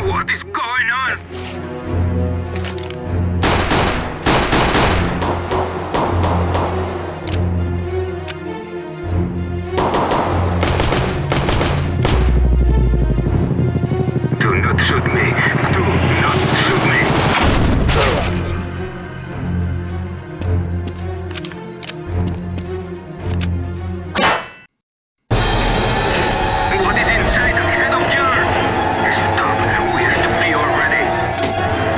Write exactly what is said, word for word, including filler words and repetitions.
What is going on? Shoot me.